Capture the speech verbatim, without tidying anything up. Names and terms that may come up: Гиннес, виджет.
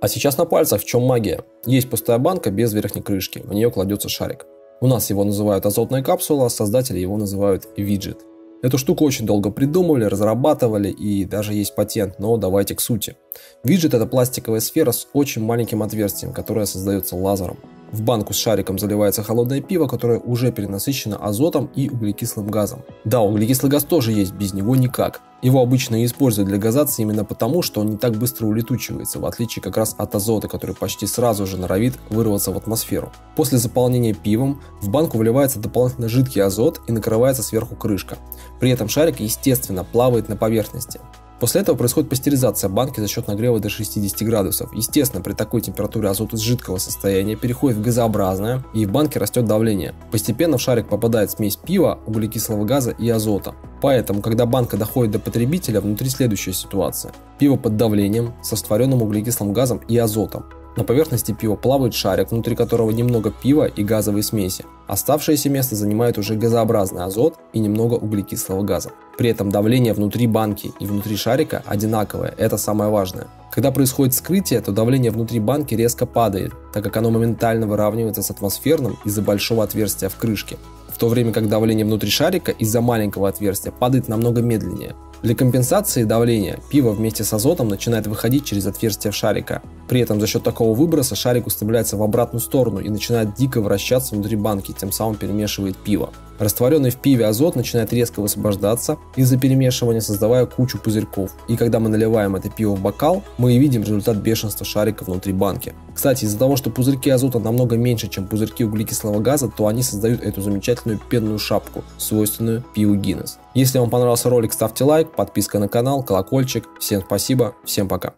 А сейчас на пальцах в чем магия? Есть пустая банка без верхней крышки, в нее кладется шарик. У нас его называют азотная капсула, а создатели его называют виджет. Эту штуку очень долго придумывали, разрабатывали и даже есть патент, но давайте к сути. Виджет — это пластиковая сфера с очень маленьким отверстием, которое создается лазером. В банку с шариком заливается холодное пиво, которое уже перенасыщено азотом и углекислым газом. Да, углекислый газ тоже есть, без него никак. Его обычно и используют для газации именно потому, что он не так быстро улетучивается, в отличие как раз от азота, который почти сразу же норовит вырваться в атмосферу. После заполнения пивом в банку вливается дополнительно жидкий азот и накрывается сверху крышка. При этом шарик, естественно, плавает на поверхности. После этого происходит пастеризация банки за счет нагрева до шестидесяти градусов. Естественно, при такой температуре азот из жидкого состояния переходит в газообразное, и в банке растет давление. Постепенно в шарик попадает смесь пива, углекислого газа и азота. Поэтому, когда банка доходит до потребителя, внутри следующая ситуация. Пиво под давлением, со растворенным углекислым газом и азотом. На поверхности пива плавает шарик, внутри которого немного пива и газовой смеси. Оставшееся место занимает уже газообразный азот и немного углекислого газа. При этом давление внутри банки и внутри шарика одинаковое, это самое важное. Когда происходит вскрытие, то давление внутри банки резко падает, так как оно моментально выравнивается с атмосферным из-за большого отверстия в крышке. В то время как давление внутри шарика из-за маленького отверстия падает намного медленнее. Для компенсации давления пиво вместе с азотом начинает выходить через отверстие в шарика. При этом за счет такого выброса шарик устремляется в обратную сторону и начинает дико вращаться внутри банки, тем самым перемешивает пиво. Растворенный в пиве азот начинает резко высвобождаться из-за перемешивания, создавая кучу пузырьков. И когда мы наливаем это пиво в бокал, мы и видим результат бешенства шарика внутри банки. Кстати, из-за того, что пузырьки азота намного меньше, чем пузырьки углекислого газа, то они создают эту замечательную пенную шапку, свойственную пиву Гиннес. Если вам понравился ролик, ставьте лайк, подписка на канал, колокольчик. Всем спасибо, всем пока.